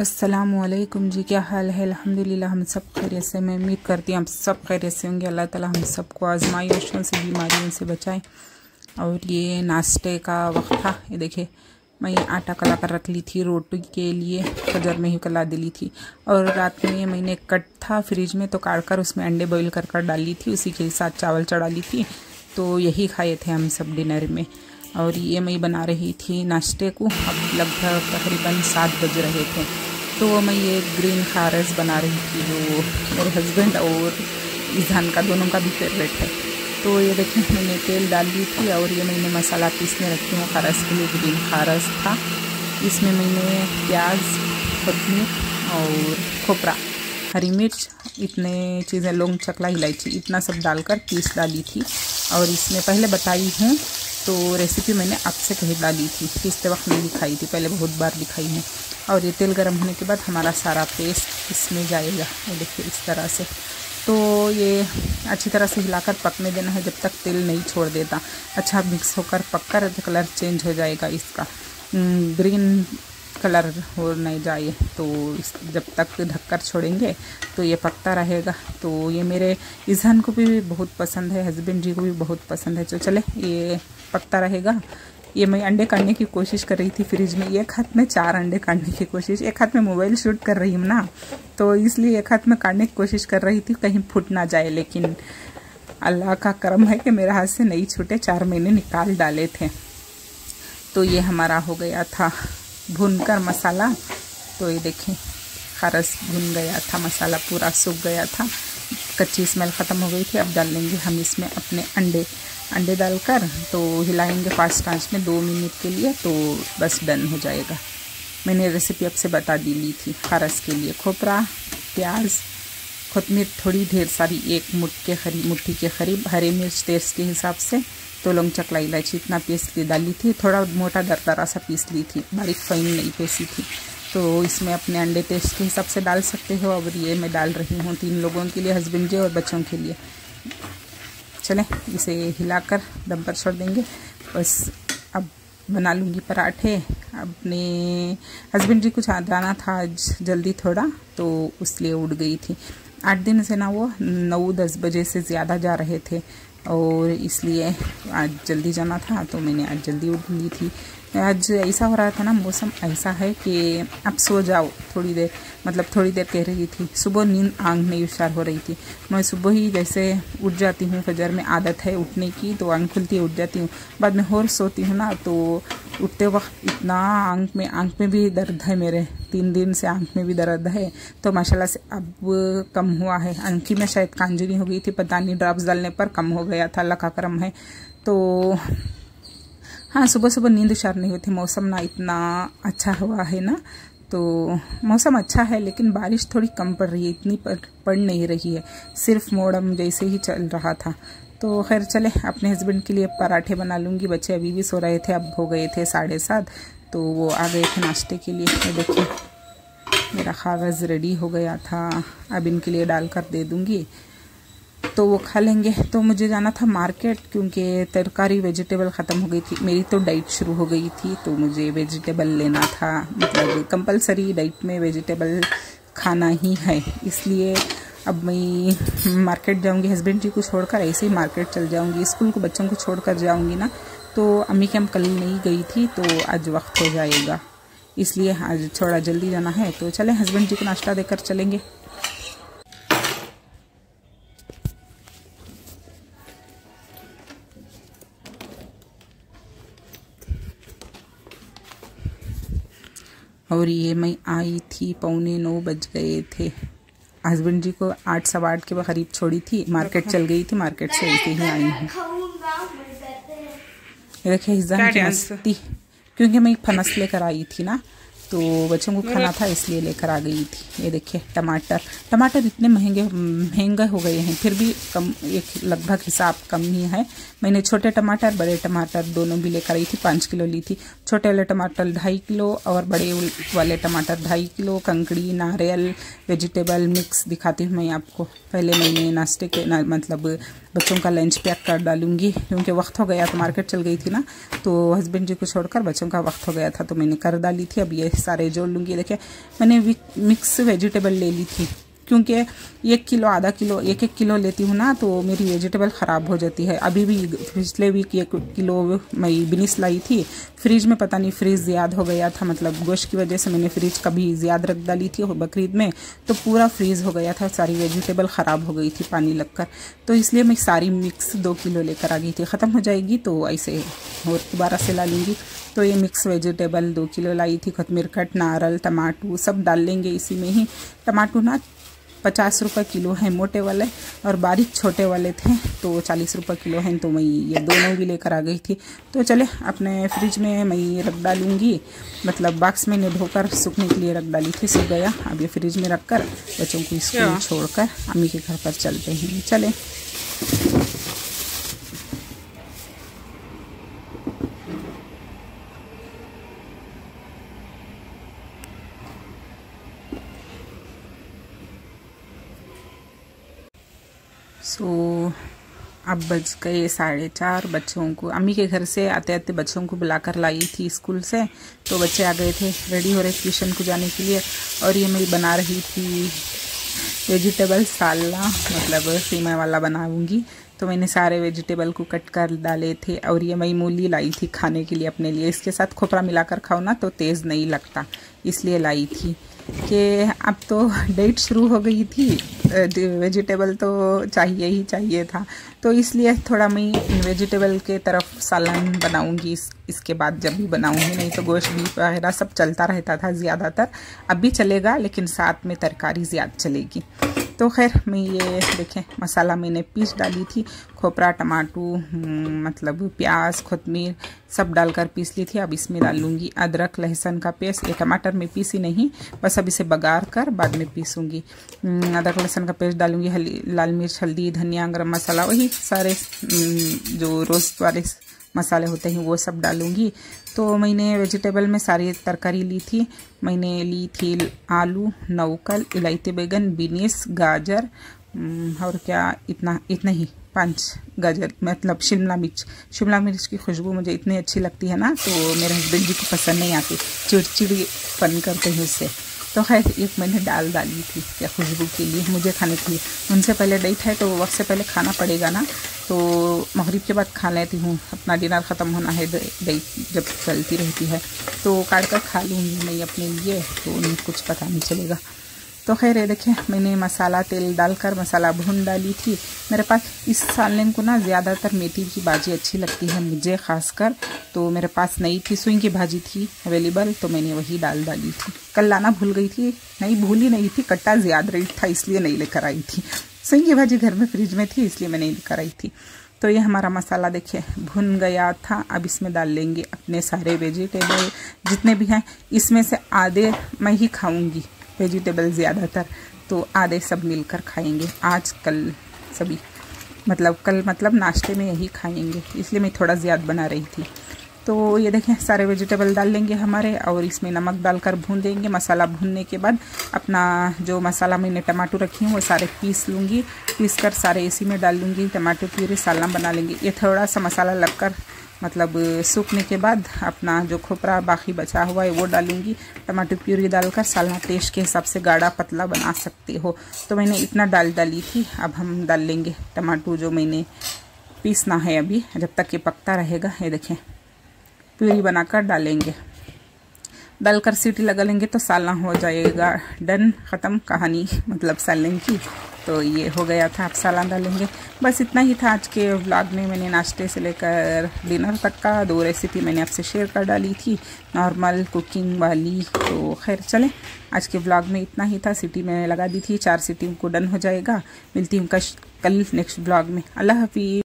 अस्सलामुअलैकुम जी, क्या हाल है। अल्हम्दुलिल्लाह हम सब खैरियत से। मैं उम्मीद करती हूँ आप सब खैरियत से होंगे। अल्लाह ताला हम सबको आजमाइशों से, बीमारियों से बचाए। और ये नाश्ते का वक्त था। ये देखिए, मैं आटा कला कर रख ली थी रोटी के लिए, फजर में ही कला दिली थी। और रात में मैंने कट था फ्रिज में, तो काट कर उसमें अंडे बॉईल कर कर डाली थी, उसी के साथ चावल चढ़ा ली थी। तो यही खाए थे हम सब डिनर में। और ये मैं बना रही थी नाश्ते को। अब लगभग तकरीबन 7 बज रहे थे। तो मैं ये ग्रीन खारस बना रही थी, जो मेरे हस्बैंड और इजहान का, दोनों का भी फेवरेट है। तो ये देखिए, मैंने तेल डाल दी थी और ये मैंने मसाला पीसने रखी हूँ खारस के लिए। ग्रीन खारस था, इसमें मैंने प्याज, चटनी और खोपरा, हरी मिर्च, इतने चीज़ें, लौंग, चकला, इलायची, इतना सब डालकर पीस डाली थी। और इसमें पहले बताई हूँ, तो रेसिपी मैंने आपसे कहीं डाली थी, पिछले वक्त नहीं दिखाई थी, पहले बहुत बार दिखाई है। और ये तेल गर्म होने के बाद हमारा सारा पेस्ट इसमें जाएगा। ये देखिए इस तरह से। तो ये अच्छी तरह से हिलाकर पकने देना है जब तक तेल नहीं छोड़ देता। अच्छा मिक्स होकर पककर कलर चेंज हो जाएगा, इसका ग्रीन कलर हो नहीं जाए, तो जब तक ढककर छोड़ेंगे तो ये पकता रहेगा। तो ये मेरे इजहान को भी बहुत पसंद है, हस्बैंड जी को भी बहुत पसंद है। तो चले, ये पकता रहेगा। ये मैं अंडे काटने की कोशिश कर रही थी फ्रिज में, एक हाथ में 4 अंडे काटने की कोशिश, एक हाथ में मोबाइल शूट कर रही हूँ ना, तो इसलिए एक हाथ में काटने की कोशिश कर रही थी, कहीं फूट ना जाए। लेकिन अल्लाह का करम है कि मेरे हाथ से नहीं छूटे, 4 महीने निकाल डाले थे। तो ये हमारा हो गया था भूनकर मसाला। तो ये देखें, खारस भुन गया था, मसाला पूरा सूख गया था, कच्ची स्मेल ख़त्म हो गई थी। अब डाल लेंगे हम इसमें अपने अंडे डालकर, तो हिलाएंगे फास्ट आंच में 2 मिनट के लिए, तो बस डन हो जाएगा। मैंने रेसिपी आपसे बता दी ली थी खारस के लिए। खोपरा, प्याज, खतमीर थोड़ी ढेर सारी, 1 मुट्ठी के करीब, हरी मिर्च टेस्ट के हिसाब से, तो लौंग, चकला, इलायची, इतना पीस के डाली थी, थोड़ा मोटा दरदरा सा पीस ली थी, बारीक फाइन नहीं पीसी थी। तो इसमें अपने अंडे टेस्ट के हिसाब से डाल सकते हो। और ये मैं डाल रही हूँ 3 लोगों के लिए, हस्बैंड जी और बच्चों के लिए। चलें, इसे हिलाकर दम पर छोड़ देंगे। बस अब बना लूँगी पराठे। अपने हस्बैंड जी को जाना था आज जल्दी थोड़ा, तो इसलिए उड़ गई थी। 8 दिन से ना, वो 9-10 बजे से ज़्यादा जा रहे थे, और इसलिए आज जल्दी जाना था, तो मैंने आज जल्दी उठ ली थी। आज ऐसा हो रहा था ना, मौसम ऐसा है कि अब सो जाओ थोड़ी देर, मतलब थोड़ी देर कह रही थी। सुबह नींद आंख नहीं होशियार हो रही थी। मैं सुबह ही जैसे उठ जाती हूँ, फजर में आदत है उठने की, तो आंख खुलती है उठ जाती हूँ, बाद में और सोती हूँ ना, तो उठते वक्त इतना आंख में भी दर्द है मेरे, 3 दिन से आंख में भी दर्द है। तो माशाल्लाह से अब कम हुआ है। आंखी में शायद कमजोरी हो गई थी, पता नहीं, ड्रॉप्स डालने पर कम हो गया था, अल्लाह का करम है। तो हाँ, सुबह सुबह नींद शार नहीं होती। मौसम ना इतना अच्छा हुआ है ना, तो मौसम अच्छा है, लेकिन बारिश थोड़ी कम पड़ रही है, इतनी पड़ नहीं रही है, सिर्फ मौसम जैसे ही चल रहा था। तो खैर चले, अपने हस्बैंड के लिए पराठे बना लूँगी। बच्चे अभी भी सो रहे थे, अब हो गए थे 7:30, तो वो आ गए थे नाश्ते के लिए। तो देखिए मेरा खारस रेडी हो गया था, अब इनके लिए डाल कर दे दूँगी, तो वो खा लेंगे। तो मुझे जाना था मार्केट, क्योंकि तरकारी वेजिटेबल ख़त्म हो गई थी मेरी, तो डाइट शुरू हो गई थी, तो मुझे वेजिटेबल लेना था, मतलब कंपलसरी डाइट में वेजिटेबल खाना ही है। इसलिए अब मैं मार्केट जाऊंगी, हस्बैंड जी को छोड़कर ऐसे ही मार्केट चल जाऊंगी, स्कूल को बच्चों को छोड़कर जाऊंगी ना। तो अम्मी के हम कल नहीं गई थी, तो आज वक्त हो जाएगा, इसलिए आज थोड़ा जल्दी जाना है। तो चलें, हस्बैंड जी को नाश्ता देकर चलेंगे। और ये मैं आई थी 8:45 बज गए थे। हस्बैंड जी को 8-8:15 के करीब छोड़ी थी, मार्केट चल गई थी, मार्केट से ऐसे ही आई हूँ। देखिए हिजान की मस्ती, क्योंकि मैं एक फनस लेकर आई थी ना, तो बच्चों को खाना था इसलिए लेकर आ गई थी। ये देखिए टमाटर इतने महंगे हो गए हैं, फिर भी कम, एक लगभग हिसाब कम ही है। मैंने छोटे टमाटर, बड़े टमाटर दोनों भी लेकर आई थी, 5 किलो ली थी। छोटे वाले टमाटर 2.5 किलो और बड़े वाले टमाटर 2.5 किलो। कंकड़ी, नारियल, वेजिटेबल मिक्स दिखाती हूँ मैं आपको। पहले मैंने नाश्ते के मतलब बच्चों का लंच पैक कर डालूँगी, क्योंकि वक्त हो गया था, मार्केट चल गई थी ना, तो हस्बैंड जी को छोड़कर बच्चों का वक्त हो गया था, तो मैंने कर डाली थी। अब ये सारे जोड़ लूँगी। देखिए मैंने मिक्स वेजिटेबल ले ली थी, क्योंकि 1 किलो आधा किलो 1-1 किलो लेती हूँ ना, तो मेरी वेजिटेबल ख़राब हो जाती है। अभी भी पिछले वीक 1 किलो मैं बिनिस लाई थी, फ्रिज में पता नहीं फ्रिज याद हो गया था, मतलब गोश्त की वजह से मैंने फ्रिज कभी याद रख डाली थी बकरीद में, तो पूरा फ्रीज हो गया था, सारी वेजिटेबल ख़राब हो गई थी पानी लगकर, तो इसलिए मैं सारी मिक्स 2 किलो लेकर आ गई थी। ख़त्म हो जाएगी तो ऐसे और दोबारा से ला लूँगी। तो ये मिक्स वेजिटेबल 2 किलो लाई थी, खतमीर कट, नारल, टमाटू सब डाल लेंगे इसी में ही। टमाटू ना 50 रुपये किलो है मोटे वाले, और बारीक छोटे वाले थे तो 40 रुपये किलो हैं, तो मैं ये दोनों भी लेकर आ गई थी। तो चले अपने फ्रिज में मैं रख डालूँगी, मतलब बॉक्स में धोकर सूखने के लिए रख डाली थी, सूख गया। अब ये फ्रिज में रखकर बच्चों को स्कूल छोड़कर अम्मी के घर पर चलते हैं। चले अब बज गए 4:30। बच्चों को अम्मी के घर से आते आते बच्चों को बुलाकर लाई थी स्कूल से, तो बच्चे आ गए थे रेडी हो रहे ट्यूशन को जाने के लिए। और ये मैं बना रही थी वेजिटेबल साला, मतलब सीमा वाला बनाऊंगी। तो मैंने सारे वेजिटेबल को कट कर डाले थे, और ये मैं मूली लाई थी खाने के लिए अपने लिए, इसके साथ खोपरा मिलाकर खाओ ना तो तेज़ नहीं लगता, इसलिए लाई थी कि अब तो डेट शुरू हो गई थी, वेजिटेबल तो चाहिए ही चाहिए था, तो इसलिए थोड़ा मैं वेजिटेबल के तरफ सालन बनाऊंगी इसके बाद जब भी बनाऊंगी, नहीं तो गोश्त भी वगैरह सब चलता रहता था ज़्यादातर, अब भी चलेगा लेकिन साथ में तरकारी ज़्यादा चलेगी। तो खैर मैं ये देखें मसाला मैंने पीस डाली थी, खोपरा, टमाटू, मतलब प्याज, खतमीर सब डालकर पीस ली थी। अब इसमें डालूँगी अदरक लहसुन का पेस्ट, ये टमाटर में पीसी नहीं, बस अब इसे बघार कर बाद में पीसूँगी। अदरक लहसुन का पेस्ट डालूँगी, हल्दी, लाल मिर्च, हल्दी, धनिया, गरम मसाला, वही सारे जो रोज़ वाले मसाले होते हैं वो सब डालूँगी। तो मैंने वेजिटेबल में सारी तरकारी ली थी, मैंने ली थी आलू, नवकल, इलायची बैगन, बीन्स, गाजर, और क्या इतना ही 5 गाजर, मतलब शिमला मिर्च। शिमला मिर्च की खुशबू मुझे इतनी अच्छी लगती है ना, तो मेरे हस्बैंड जी को पसंद नहीं आती, चिड़चिड़ीपन करते हैं उससे। तो खैर एक मैंने दाल डाली थी क्या खुशबू के लिए, मुझे खाने के लिए। उनसे पहले डेट है तो वक्त से पहले खाना पड़ेगा ना, तो मगरिब के बाद खा लेती हूँ, अपना डिनर ख़त्म होना है, डेट जब चलती रहती है तो काट कर खा लूँगी मैं अपने लिए, तो उन्हें कुछ पता नहीं चलेगा। तो खैर ये देखिए मैंने मसाला तेल डालकर मसाला भून डाली थी। मेरे पास इस सालन को ना ज़्यादातर मेथी की भाजी अच्छी लगती है मुझे खासकर, तो मेरे पास नहीं थी, सुई की भाजी थी अवेलेबल, तो मैंने वही डाल डाली थी। कल लाना भूल गई थी, नहीं भूली नहीं थी, कट्टा ज़्यादा रेट था इसलिए नहीं लेकर आई थी, सुई की भाजी घर में फ्रिज में थी इसलिए मैंने लेकर आई थी। तो ये हमारा मसाला देखिए भुन गया था, अब इसमें डाल लेंगे अपने सारे वेजिटेबल जितने भी हैं, इसमें से आधे मैं ही खाऊँगी वेजिटेबल ज़्यादातर, तो आधे सब मिलकर खाएंगे आज कल सभी, मतलब कल मतलब नाश्ते में यही खाएंगे, इसलिए मैं थोड़ा ज़्यादा बना रही थी। तो ये देखें सारे वेजिटेबल डाल लेंगे हमारे, और इसमें नमक डालकर भून देंगे। मसाला भूनने के बाद अपना जो मसाला मैंने टमाटर रखे हैं वो सारे पीस लूँगी, पीस कर सारे इसी में डाल लूँगी, टमाटर प्यूरी सालन बना लेंगे। ये थोड़ा सा मसाला लगकर मतलब सूखने के बाद अपना जो खोपरा बाकी बचा हुआ है वो डालूँगी। टमाटर प्यूरी डालकर सालन टेस्ट के हिसाब से गाढ़ा पतला बना सकते हो, तो मैंने इतना डाल डाली थी। अब हम डाल लेंगे टमाटर जो मैंने पीसना है अभी, जब तक ये पकता रहेगा। ये देखें प्यूरी बनाकर डालेंगे, डालकर सीटी लगा लेंगे तो सालन हो जाएगा। डन, ख़त्म कहानी मतलब सालन की। तो ये हो गया था, आप सालन डालेंगे। बस इतना ही था आज के व्लॉग में, मैंने नाश्ते से लेकर डिनर तक का 2 रेसिपी मैंने आपसे शेयर कर डाली थी, नॉर्मल कुकिंग वाली। तो खैर चले आज के व्लॉग में इतना ही था। सिटी मैंने लगा दी थी 4 सिटी को, डन हो जाएगा। मिलती हूँ कल नेक्स्ट व्लॉग में। अल्लाह हाफिज़।